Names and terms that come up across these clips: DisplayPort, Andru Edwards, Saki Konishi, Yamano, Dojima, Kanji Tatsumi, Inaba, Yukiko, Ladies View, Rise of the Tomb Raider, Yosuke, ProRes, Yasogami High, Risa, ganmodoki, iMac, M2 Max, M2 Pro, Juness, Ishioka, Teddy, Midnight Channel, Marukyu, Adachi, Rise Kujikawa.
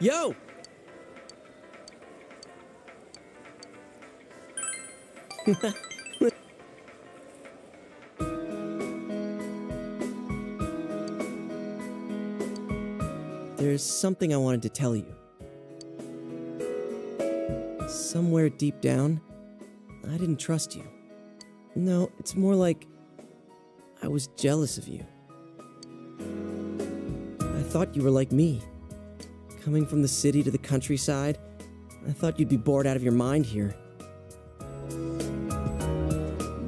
Yo! There's something I wanted to tell you. Somewhere deep down, I didn't trust you. No, it's more like I was jealous of you. I thought you were like me. Coming from the city to the countryside, I thought you'd be bored out of your mind here.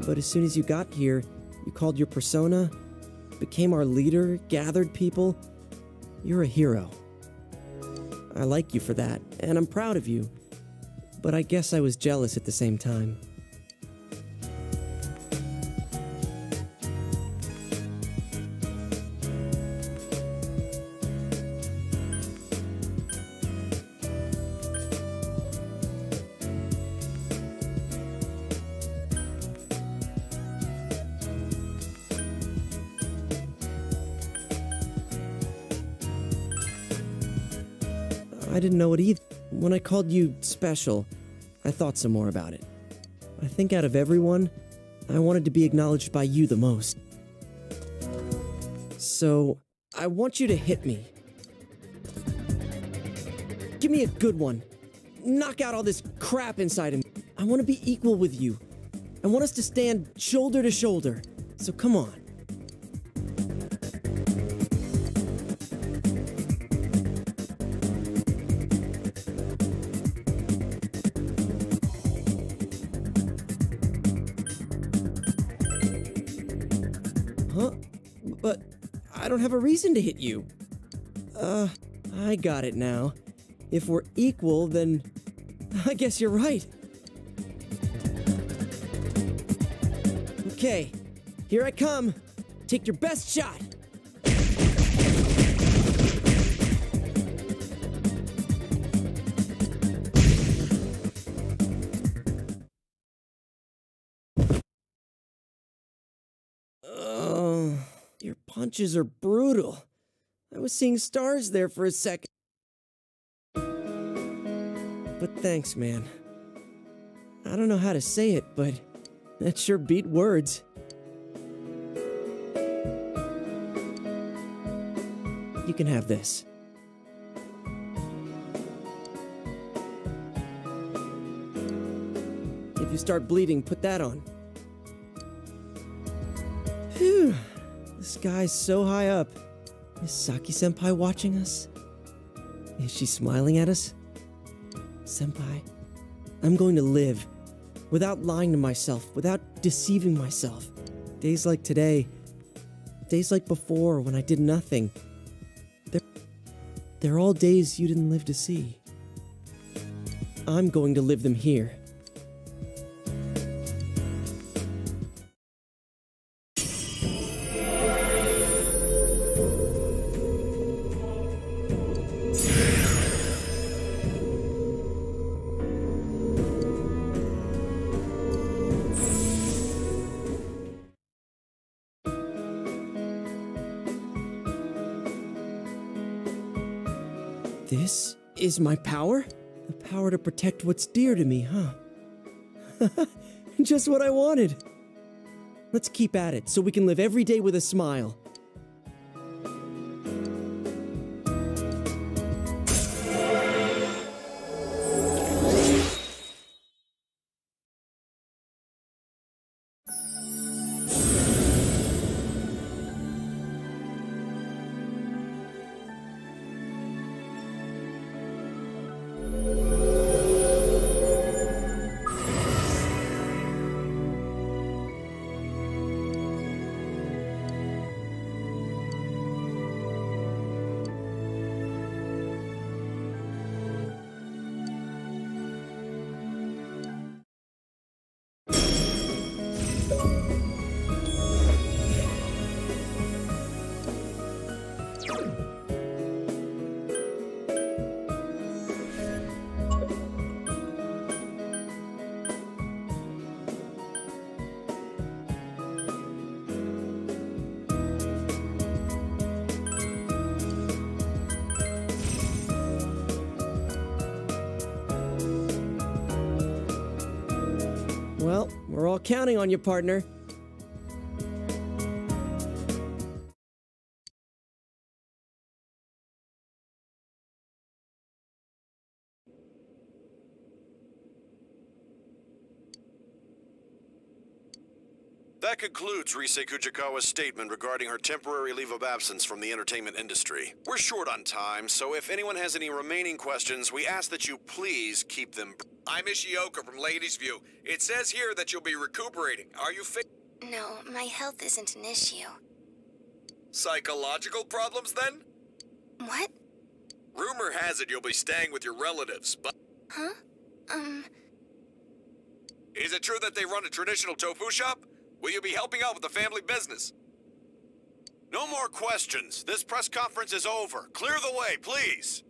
But as soon as you got here, you called your persona, became our leader, gathered people. You're a hero. I like you for that, and I'm proud of you. But I guess I was jealous at the same time. I didn't know it either. When I called you special, I thought some more about it. I think out of everyone, I wanted to be acknowledged by you the most. So, I want you to hit me. Give me a good one. Knock out all this crap inside of me. I want to be equal with you. I want us to stand shoulder to shoulder. So come on. I don't have a reason to hit you. I got it now. If we're equal, then I guess you're right. Okay, here I come. Take your best shot. Punches are brutal. I was seeing stars there for a second. But thanks, man. I don't know how to say it, but that sure beat words. You can have this. If you start bleeding, put that on. Phew. The sky's so high up. Is Saki-senpai watching us? Is she smiling at us? Senpai, I'm going to live. Without lying to myself, without deceiving myself. Days like today, days like before when I did nothing. They're all days you didn't live to see. I'm going to live them here. This is my power? The power to protect what's dear to me, huh? Just what I wanted. Let's keep at it so we can live every day with a smile. We're all counting on you, partner. That concludes Rise Kujikawa's statement regarding her temporary leave of absence from the entertainment industry. We're short on time, so if anyone has any remaining questions, we ask that you please keep them... I'm Ishioka from Ladies View. It says here that you'll be recuperating. Are you fit? No, my health isn't an issue. Psychological problems, then? What? Rumor has it you'll be staying with your relatives, but... Huh? Is it true that they run a traditional tofu shop? Will you be helping out with the family business? No more questions. This press conference is over. Clear the way, please.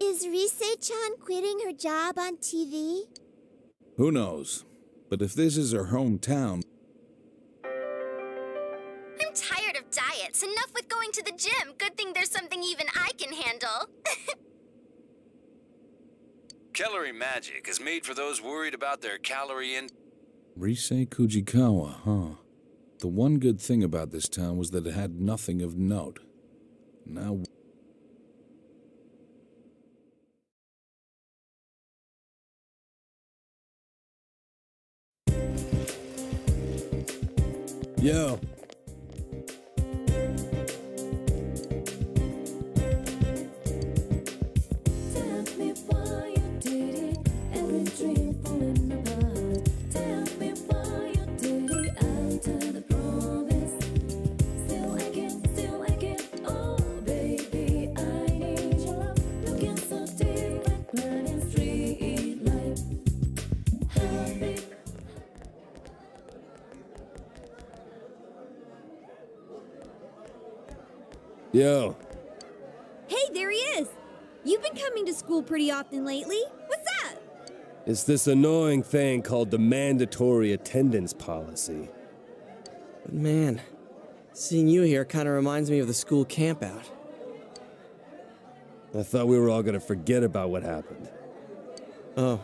Is Rise-chan quitting her job on TV? Who knows? But if this is her hometown... I'm tired of diets. Enough with going to the gym. Good thing there's something even I can handle. Calorie magic is made for those worried about their calorie in... Rise Kujikawa, huh? The one good thing about this town was that it had nothing of note. Now... Yo! Yo. Hey, there he is. You've been coming to school pretty often lately. What's up? It's this annoying thing called the mandatory attendance policy. But man, seeing you here kind of reminds me of the school campout. I thought we were all gonna forget about what happened. Oh,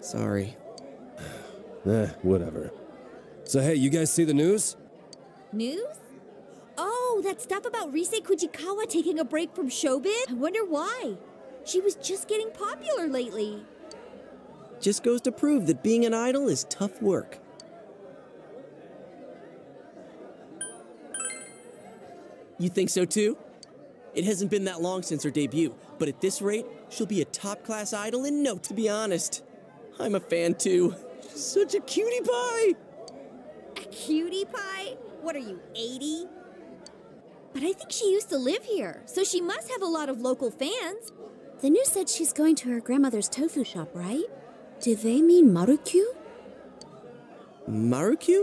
sorry. Whatever. So hey, you guys see the news? News? Oh, that stuff about Rise Kujikawa taking a break from showbiz? I wonder why. She was just getting popular lately. Just goes to prove that being an idol is tough work. You think so too? It hasn't been that long since her debut, but at this rate, she'll be a top-class idol in no time. To be honest, I'm a fan too. She's such a cutie pie! A cutie pie? What are you, 80? But I think she used to live here, so she must have a lot of local fans. The news said she's going to her grandmother's tofu shop, right? Do they mean Marukyu? Marukyu?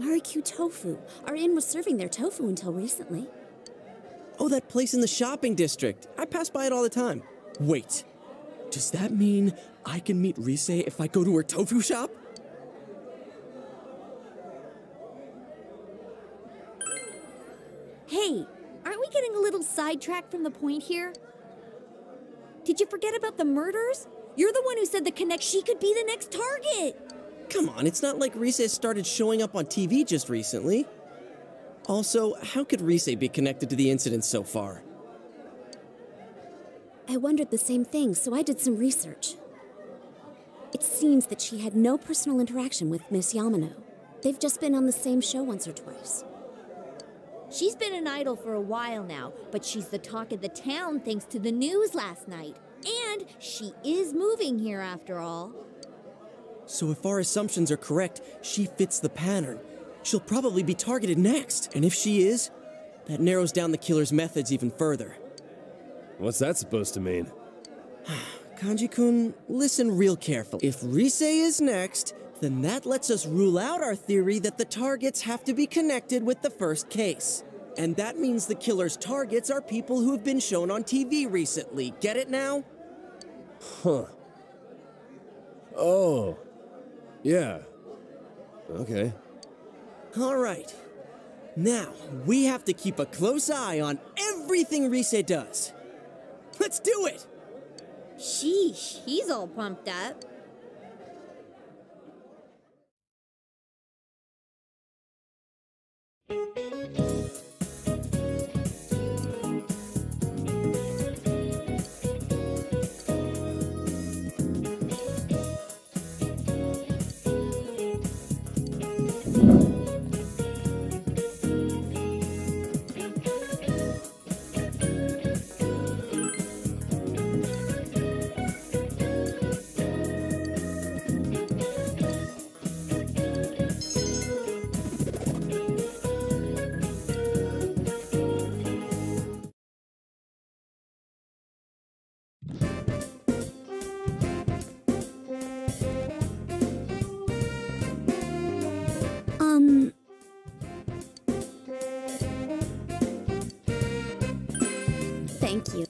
Marukyu Tofu. Our inn was serving their tofu until recently. Oh, that place in the shopping district. I pass by it all the time. Wait, does that mean I can meet Rise if I go to her tofu shop? Hey, aren't we getting a little sidetracked from the point here? Did you forget about the murders? You're the one who said the she could be the next target! Come on, it's not like Rise started showing up on TV just recently. Also, how could Rise be connected to the incident so far? I wondered the same thing, so I did some research. It seems that she had no personal interaction with Miss Yamano. They've just been on the same show once or twice. She's been an idol for a while now, but she's the talk of the town thanks to the news last night. And she is moving here after all. So if our assumptions are correct, she fits the pattern. She'll probably be targeted next. And if she is, that narrows down the killer's methods even further. What's that supposed to mean? Kanji-kun, listen real carefully. If Rise is next, then that lets us rule out our theory that the targets have to be connected with the first case. And that means the killer's targets are people who have been shown on TV recently. Get it now? Huh. Oh. Yeah. Okay. All right. Now, we have to keep a close eye on everything Rise does. Let's do it! Sheesh, he's all pumped up. Thank you.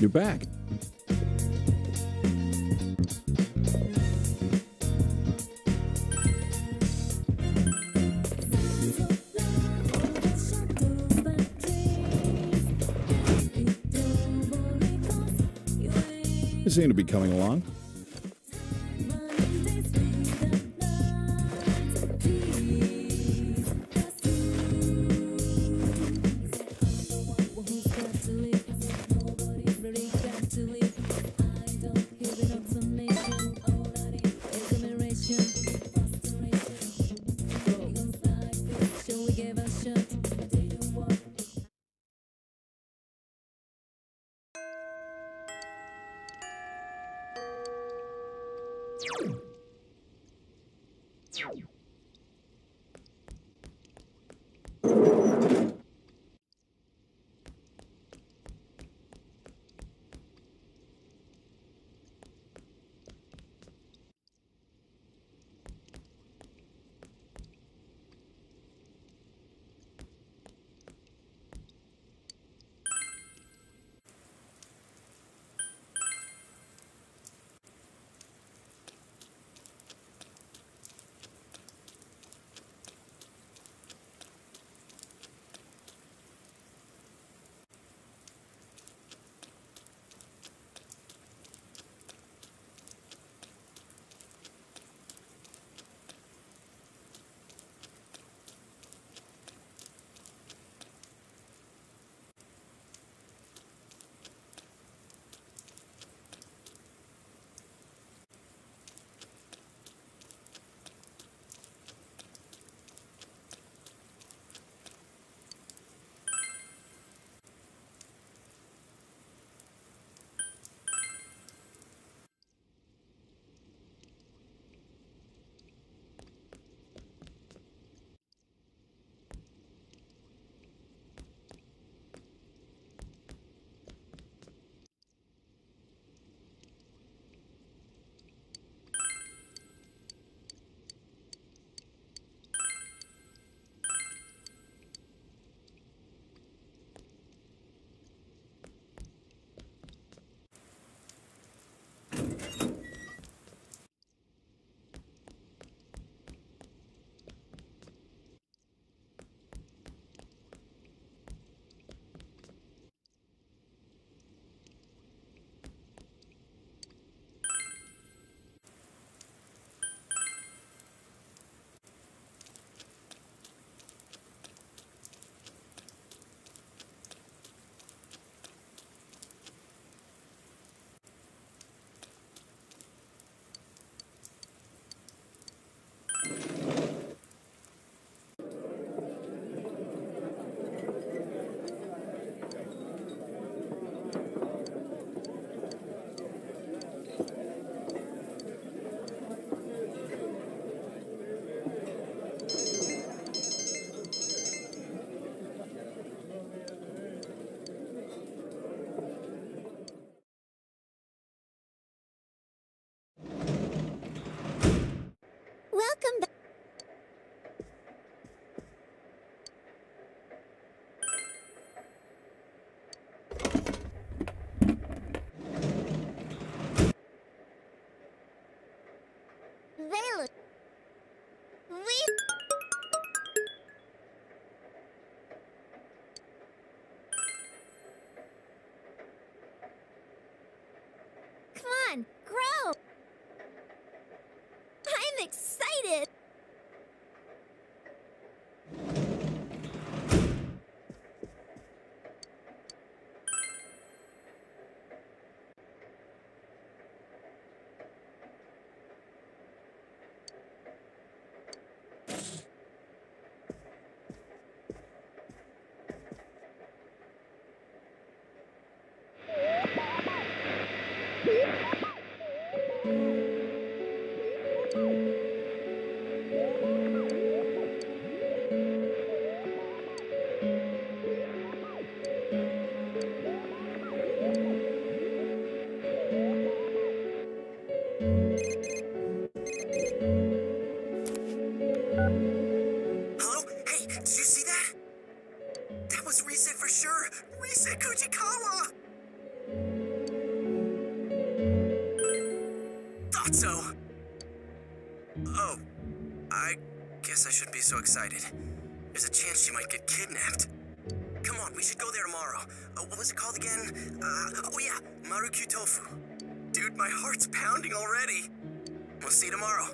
You're back. You seem to be coming along. Huh? Hey, did you see that? That was Reset for sure. Reset Kujikawa! Thought so. Oh, I guess I shouldn't be so excited. There's a chance she might get kidnapped. Come on, we should go there tomorrow. What was it called again? Oh yeah, Marukyu Tofu. Dude, my heart's pounding already. We'll see you tomorrow.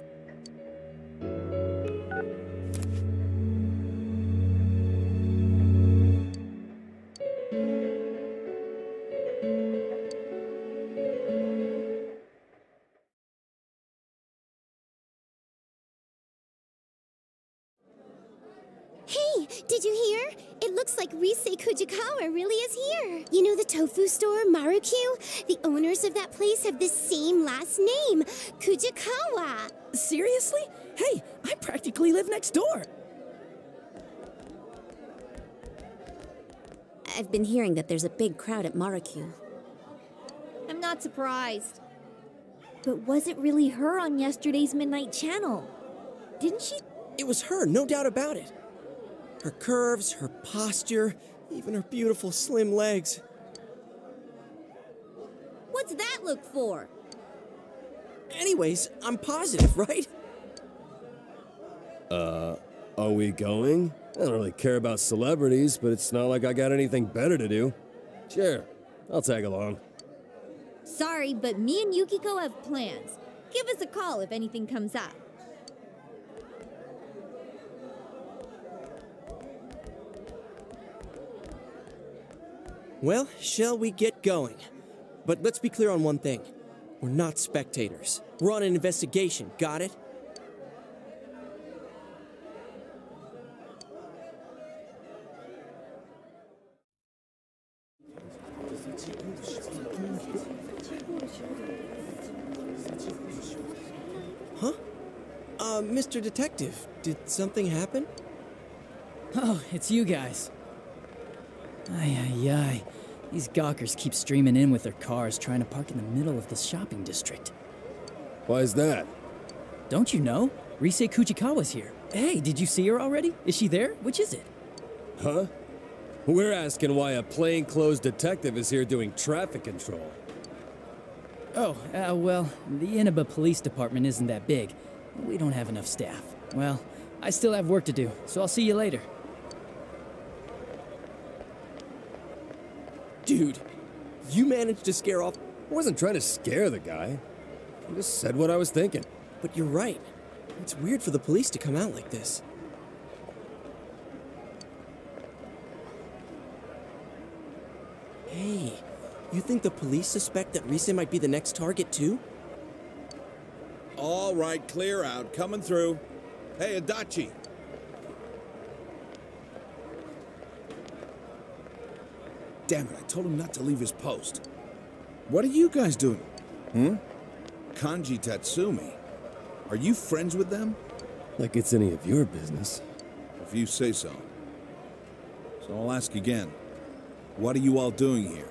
Hey, did you hear? It looks like Rise Kujikawa really is here. You know the tofu store, Marukyu? The owners of that place have the same last name, Kujikawa. Seriously? Hey, I practically live next door. I've been hearing that there's a big crowd at Marukyu. I'm not surprised. But was it really her on yesterday's Midnight Channel? Didn't she? It was her, no doubt about it. Her curves, her posture, even her beautiful slim legs. What's that look for? Anyways, I'm positive, right? Are we going? I don't really care about celebrities, but it's not like I got anything better to do. Sure, I'll tag along. Sorry, but me and Yukiko have plans. Give us a call if anything comes up. Well, shall we get going? But let's be clear on one thing. We're not spectators. We're on an investigation, got it? Huh? Mr. Detective, did something happen? Oh, it's you guys. Ay, ay, ay. These gawkers keep streaming in with their cars, trying to park in the middle of the shopping district. Why is that? Don't you know? Rise Kujikawa's here. Hey, did you see her already? Is she there? Which is it? Huh? We're asking why a plainclothes detective is here doing traffic control. Oh, well, the Inaba Police Department isn't that big. We don't have enough staff. Well, I still have work to do, so I'll see you later. Dude, you managed to scare off... I wasn't trying to scare the guy. I just said what I was thinking. But you're right. It's weird for the police to come out like this. Hey, you think the police suspect that Rise might be the next target too? All right, clear out. Coming through. Hey, Adachi. Damn it, I told him not to leave his post. What are you guys doing? Hmm? Kanji Tatsumi. Are you friends with them? Like it's any of your business. If you say so. So I'll ask again. What are you all doing here?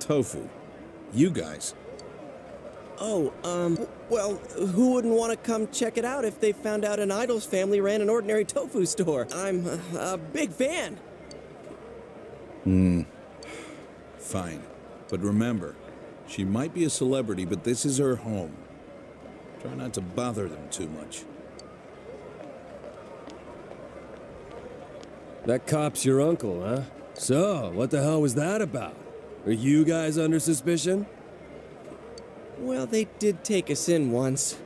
Tofu. You guys. Oh, well, who wouldn't want to come check it out if they found out an idol's family ran an ordinary tofu store? I'm a big fan. Fine. But remember, she might be a celebrity, but this is her home. Try not to bother them too much. That cop's your uncle, huh? So, what the hell was that about? Are you guys under suspicion? Well, they did take us in once.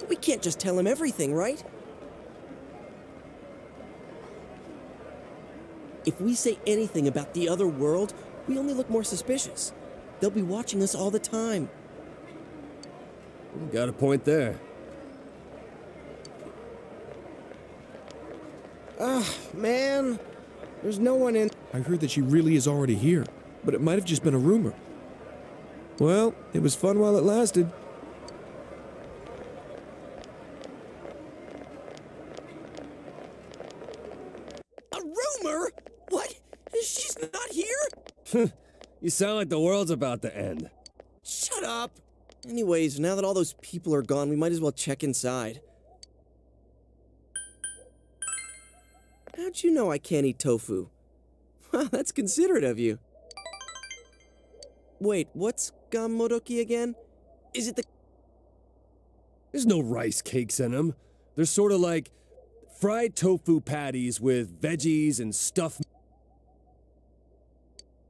But we can't just tell him everything, right? If we say anything about the other world, we only look more suspicious. They'll be watching us all the time. Got a point there. Ah, man. There's no one in... I heard that she really is already here, but it might have just been a rumor. Well, it was fun while it lasted. A rumor? What? She's not here? You sound like the world's about to end. Shut up! Anyways, now that all those people are gone, we might as well check inside. How'd you know I can't eat tofu? Wow, that's considerate of you. Wait, what's ganmodoki again? Is it the... There's no rice cakes in them. They're sort of like fried tofu patties with veggies and stuff.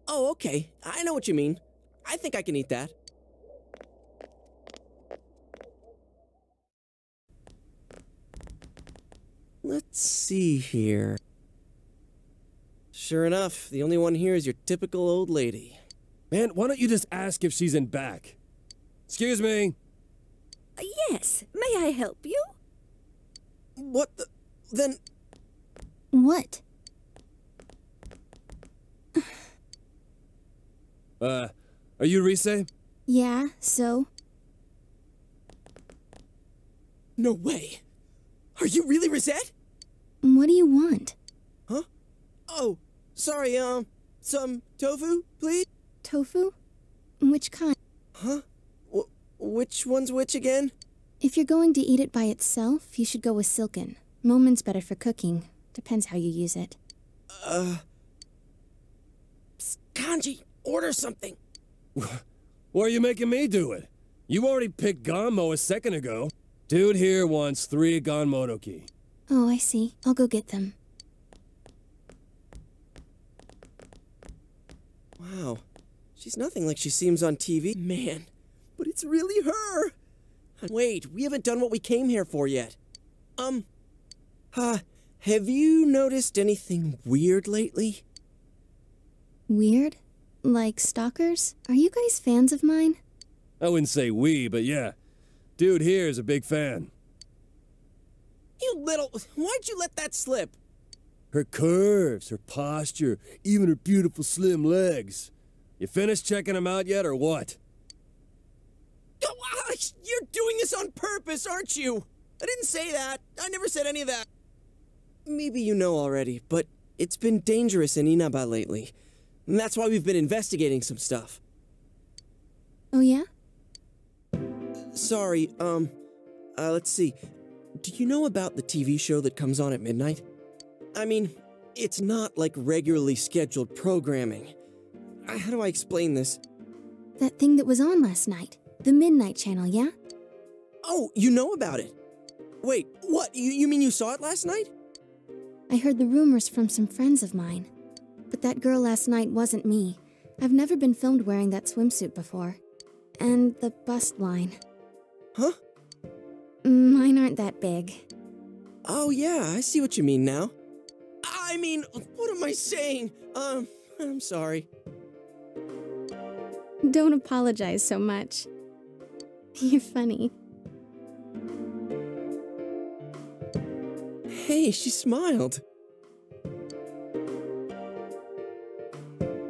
Oh, okay. I know what you mean. I think I can eat that. Let's see here. Sure enough, the only one here is your typical old lady. Man, why don't you just ask if she's in back? Excuse me. Yes, may I help you? What the... then... What? Are you Rise? Yeah, so? No way! Are you really Rise? What do you want? Huh? Oh, sorry, some tofu, please? Tofu? Which kind? Huh? Which one's which again? If you're going to eat it by itself, you should go with silken. Momen's better for cooking. Depends how you use it. Kanji, order something! Why are you making me do it? You already picked ganmo a second ago. Dude here wants 3 ganmodoki. Oh, I see. I'll go get them. Wow. She's nothing like she seems on TV. Man, but it's really her! Wait, we haven't done what we came here for yet. Have you noticed anything weird lately? Weird? Like stalkers? Are you guys fans of mine? I wouldn't say we, but yeah. Dude here is a big fan. You little... why'd you let that slip? Her curves, her posture, even her beautiful slim legs. You finished checking them out yet, or what? Oh, you're doing this on purpose, aren't you? I didn't say that. I never said any of that. Maybe you know already, but it's been dangerous in Inaba lately. And that's why we've been investigating some stuff. Oh, yeah? Sorry, let's see. Do you know about the TV show that comes on at midnight? I mean, it's not like regularly scheduled programming. How do I explain this? That thing that was on last night. The Midnight Channel, yeah? Oh, you know about it. Wait, what? You mean you saw it last night? I heard the rumors from some friends of mine. But that girl last night wasn't me. I've never been filmed wearing that swimsuit before. And the bust line. Huh? Mine aren't that big. Oh yeah, I see what you mean now. I mean, what am I saying? I'm sorry. Don't apologize so much. You're funny. Hey, she smiled.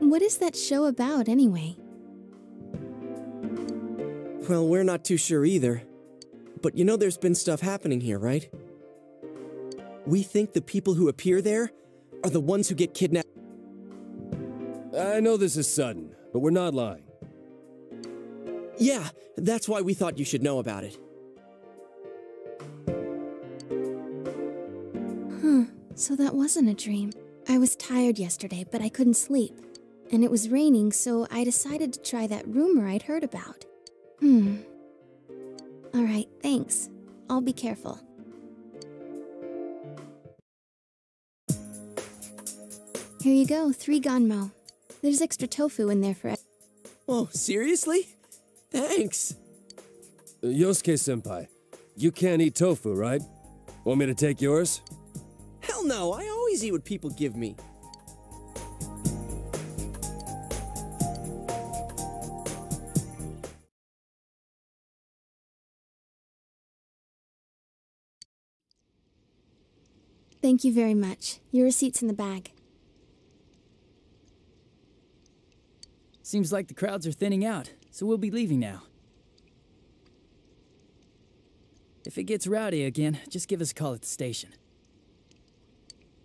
What is that show about, anyway? Well, we're not too sure either. But you know there's been stuff happening here, right? We think the people who appear there are the ones who get kidnapped. I know this is sudden, but we're not lying. Yeah, that's why we thought you should know about it. Huh, so that wasn't a dream. I was tired yesterday, but I couldn't sleep. And it was raining, so I decided to try that rumor I'd heard about. Alright, thanks. I'll be careful. Here you go, 3 ganmo. There's extra tofu in there for... Oh, seriously? Thanks! Yosuke-senpai, you can't eat tofu, right? Want me to take yours? Hell no, I always eat what people give me. Thank you very much. Your receipt's in the bag. Seems like the crowds are thinning out. So we'll be leaving now. If it gets rowdy again, just give us a call at the station.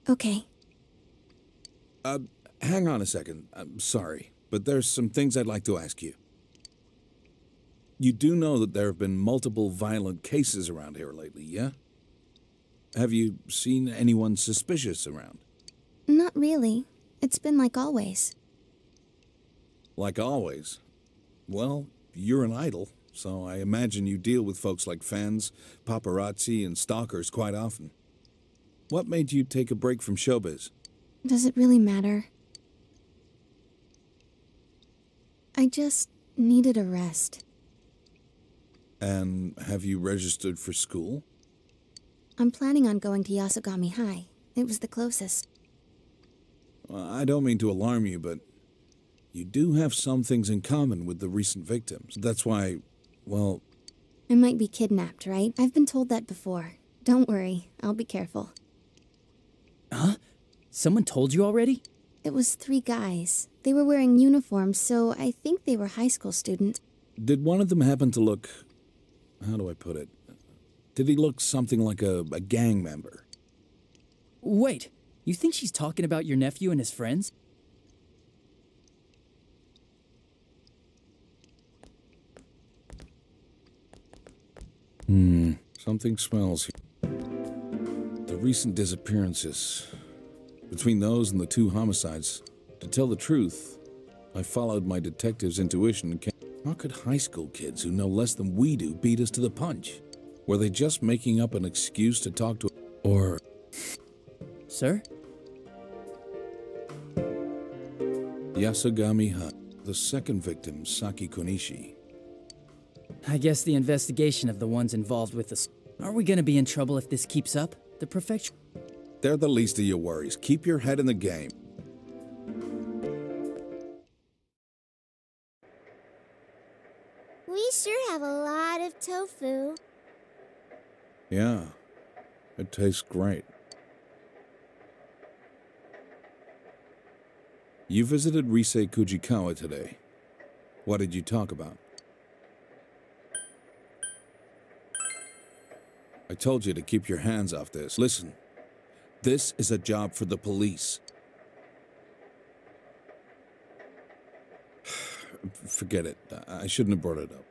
Okay. Hang on a second. I'm sorry, but but there's some things I'd like to ask you. You do know that there have been multiple violent cases around here lately, yeah? Have you seen anyone suspicious around? Not really. It's been like always. Like always? Well, you're an idol, so I imagine you deal with folks like fans, paparazzi, and stalkers quite often. What made you take a break from showbiz? Does it really matter? I just needed a rest. And have you registered for school? I'm planning on going to Yasogami High. It was the closest. I don't mean to alarm you, but you do have some things in common with the recent victims. That's why, well... I might be kidnapped, right? I've been told that before. Don't worry. I'll be careful. Huh? Someone told you already? It was 3 guys. They were wearing uniforms, so I think they were high school students. Did one of them happen to look... how do I put it? Did he look something like a gang member? Wait, you think she's talking about your nephew and his friends? Something smells here. The recent disappearances. Between those and the 2 homicides, to tell the truth, I followed my detective's intuition and came. How could high school kids who know less than we do beat us to the punch? Were they just making up an excuse to talk to... or... Sir? Yasogami High, the second victim, Saki Konishi. I guess the investigation of the ones involved with us. Are we gonna be in trouble if this keeps up? The perfection... They're the least of your worries. Keep your head in the game. We sure have a lot of tofu. Yeah, it tastes great. You visited Rise Kujikawa today. What did you talk about? I told you to keep your hands off this. Listen, this is a job for the police. Forget it. I shouldn't have brought it up.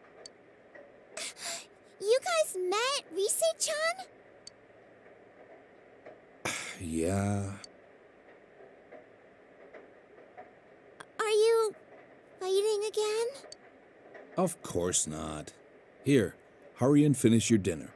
You guys met Rise-chan? Yeah. Are you fighting again? Of course not. Here, hurry and finish your dinner.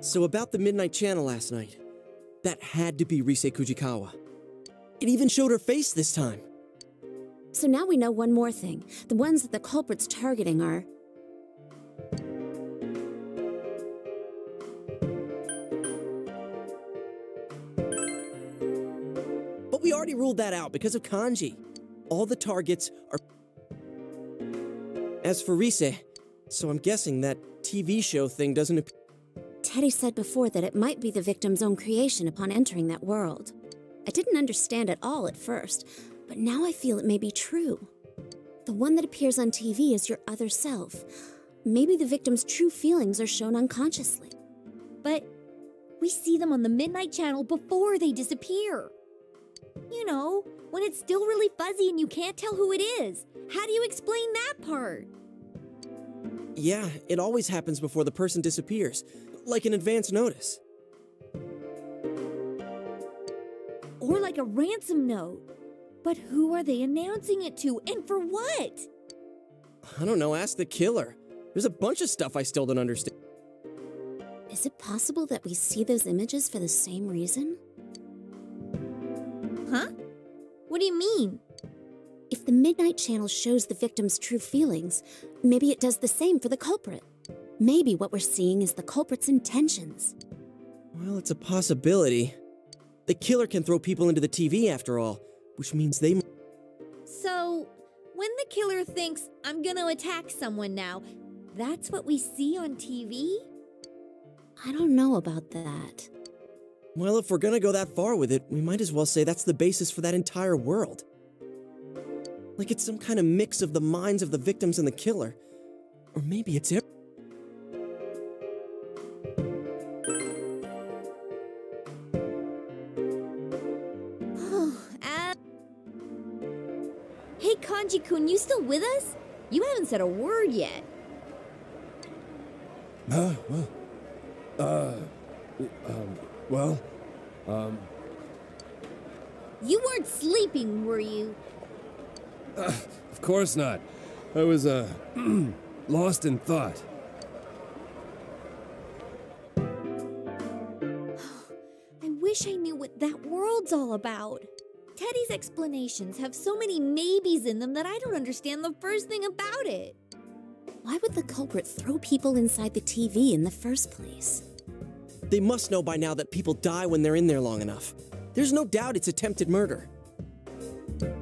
So about the Midnight Channel last night, that had to be Rise Kujikawa. It even showed her face this time. So now we know one more thing. The ones that the culprit's targeting are... But we already ruled that out because of Kanji. All the targets are... As for Rise, so I'm guessing that TV show thing doesn't appear... Teddy said before that it might be the victim's own creation upon entering that world. I didn't understand it all at first, but now I feel it may be true. The one that appears on TV is your other self. Maybe the victim's true feelings are shown unconsciously. But We see them on the Midnight Channel before they disappear. You know, when it's still really fuzzy and you can't tell who it is. How do you explain that part? Yeah, it always happens before the person disappears, like an advance notice. Or like a ransom note. But who are they announcing it to, and for what? I don't know, ask the killer. There's a bunch of stuff I still don't understand. Is it possible that we see those images for the same reason? Huh? What do you mean? If the Midnight Channel shows the victim's true feelings, maybe it does the same for the culprit. Maybe what we're seeing is the culprit's intentions. Well, it's a possibility. The killer can throw people into the TV after all, which means they... So, when the killer thinks, I'm gonna attack someone now, that's what we see on TV? I don't know about that. Well, if we're gonna go that far with it, we might as well say that's the basis for that entire world. Like it's some kind of mix of the minds of the victims and the killer. Or maybe it's... Hey, Kanji-kun, you still with us? You haven't said a word yet. You weren't sleeping, were you? Of course not. I was, lost in thought. I wish I knew what that world's all about. Teddy's explanations have so many maybes in them that I don't understand the first thing about it. Why would the culprit throw people inside the TV in the first place? They must know by now that people die when they're in there long enough. There's no doubt it's attempted murder.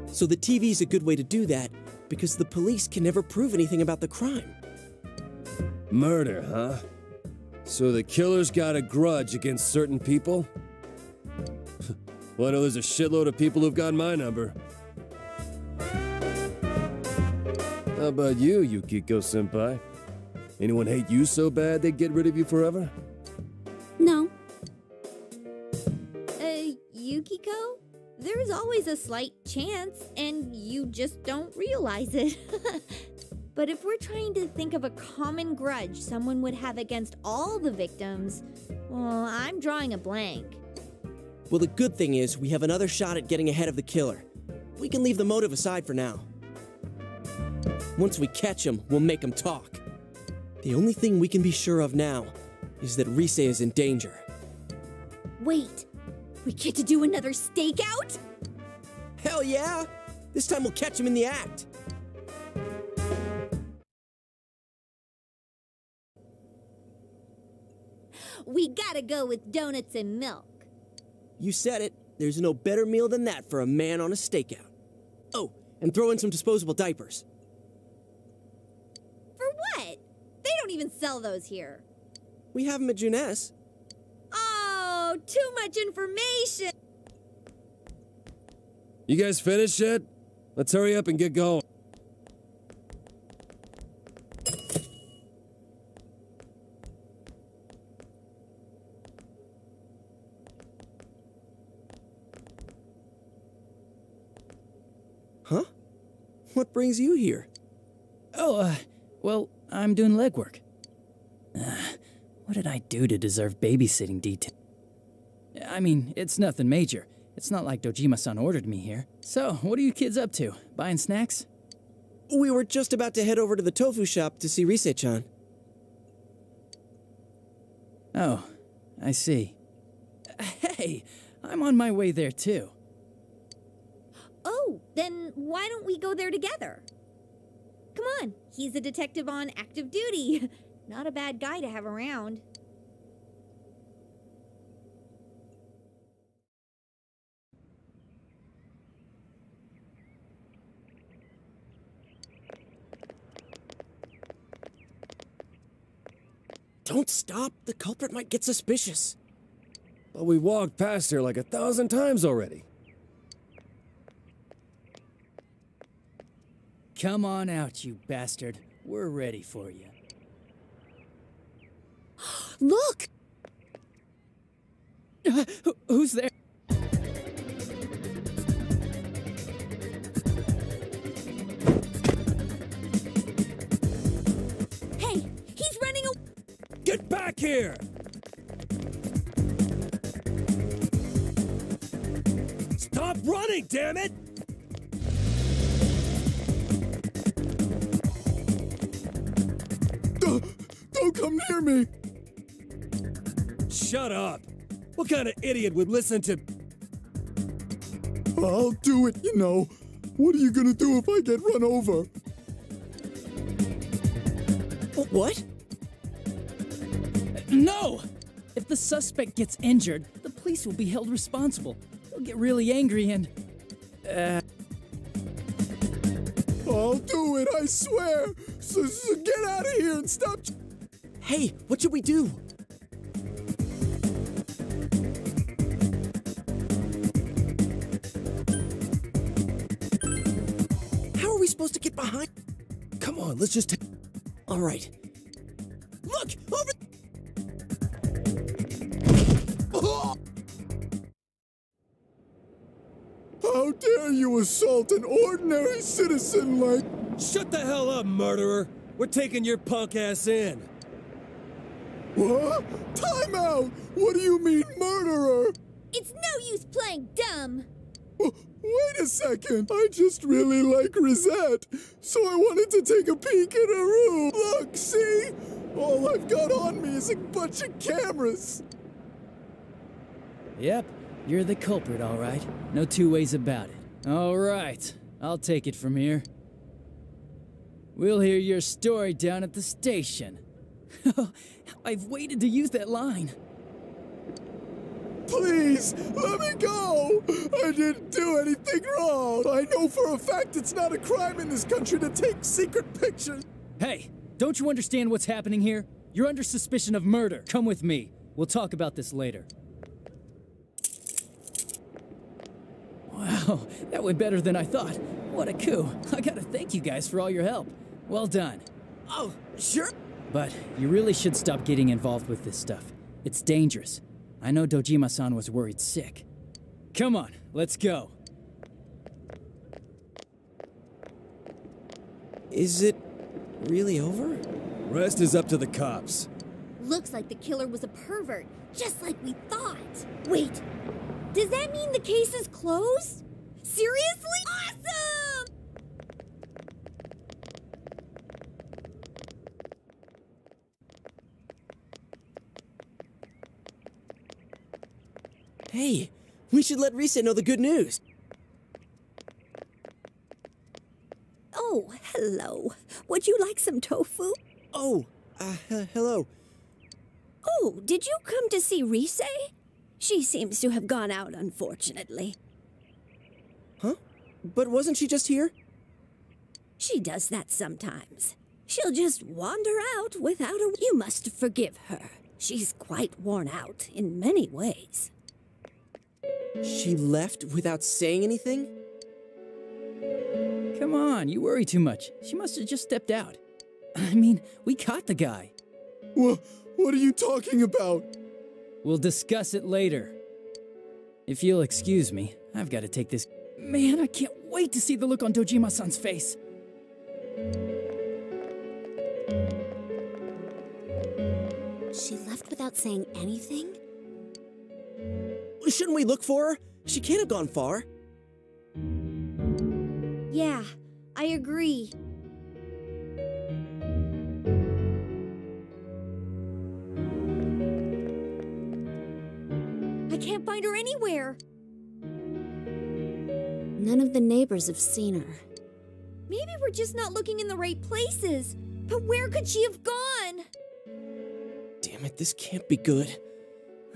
So the TV's a good way to do that, because the police can never prove anything about the crime. Murder, huh? So the killer's got a grudge against certain people? Well, I know there's a shitload of people who've got my number. How about you, Yukiko-senpai? Anyone hate you so bad they'd get rid of you forever? No. Yukiko? There's always a slight chance, and you just don't realize it. But if we're trying to think of a common grudge someone would have against all the victims, well, I'm drawing a blank. Well, the good thing is we have another shot at getting ahead of the killer. We can leave the motive aside for now. Once we catch him, we'll make him talk. The only thing we can be sure of now is that Rise is in danger. Wait, we get to do another stakeout? Hell yeah! This time we'll catch him in the act. We gotta go with donuts and milk. You said it. There's no better meal than that for a man on a stakeout. Oh, and throw in some disposable diapers. For what? They don't even sell those here. We have them at Juness. Oh, too much information! You guys finished yet? Let's hurry up and get going. Huh? What brings you here? Oh, well, I'm doing legwork. What did I do to deserve babysitting detail? I mean, it's nothing major. It's not like Dojima-san ordered me here. So, what are you kids up to? Buying snacks? We were just about to head over to the tofu shop to see Rise-chan. Oh, I see. Hey, I'm on my way there too. Oh, then why don't we go there together? Come on, he's a detective on active duty. Not a bad guy to have around. Don't stop, the culprit might get suspicious. But we walked past her like 1,000 times already. Come on out, you bastard. We're ready for you. Look! Who's there? Hey, he's running away. Get back here! Stop running, damn it! Don't come near me! Shut up! What kind of idiot would listen to... I'll do it, you know. What are you gonna do if I get run over? What? No! If the suspect gets injured, the police will be held responsible. They'll get really angry and... I'll do it, I swear! So get out of here and stop... Hey, what should we do? Supposed to get behind? Come on, let's just... All right. Look! Over... Oh! How dare you assault an ordinary citizen like... Shut the hell up, murderer! We're taking your punk ass in. What? Time out! What do you mean, murderer? It's no use playing dumb. Wait a second, I just really like Rosette, so I wanted to take a peek at her room. Look, see? All I've got on me is a bunch of cameras. Yep, you're the culprit, all right. No two ways about it. All right, I'll take it from here. We'll hear your story down at the station. I've waited to use that line. Please, let me go! I didn't do anything wrong! I know for a fact it's not a crime in this country to take secret pictures! Hey, don't you understand what's happening here? You're under suspicion of murder. Come with me. We'll talk about this later. Wow, that went better than I thought. What a coup. I gotta thank you guys for all your help. Well done. Oh, sure. But you really should stop getting involved with this stuff. It's dangerous. I know Dojima-san was worried sick. Come on, let's go. Is it really over? Rest is up to the cops. Looks like the killer was a pervert, just like we thought. Wait, does that mean the case is closed? Seriously? Awesome! Hey, we should let Risa know the good news. Oh, hello. Would you like some tofu? Oh, hello. Oh, did you come to see Risa? She seems to have gone out, unfortunately. Huh? But wasn't she just here? She does that sometimes. She'll just wander out without a... You must forgive her. She's quite worn out in many ways. She left without saying anything? Come on, you worry too much. She must have just stepped out. I mean, we caught the guy. What are you talking about? We'll discuss it later. If you'll excuse me, I've got to take this... Man, I can't wait to see the look on Dojima-san's face. She left without saying anything? Shouldn't we look for her? She can't have gone far. Yeah, I agree. I can't find her anywhere. None of the neighbors have seen her. Maybe we're just not looking in the right places. But where could she have gone? Damn it, this can't be good.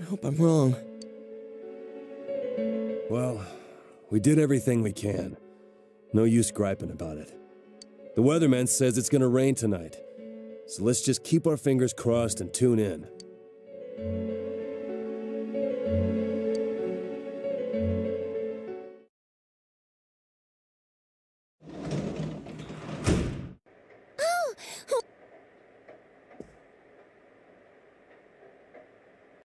I hope I'm wrong. Well, we did everything we can. No use griping about it. The weatherman says it's gonna rain tonight, so let's just keep our fingers crossed and tune in.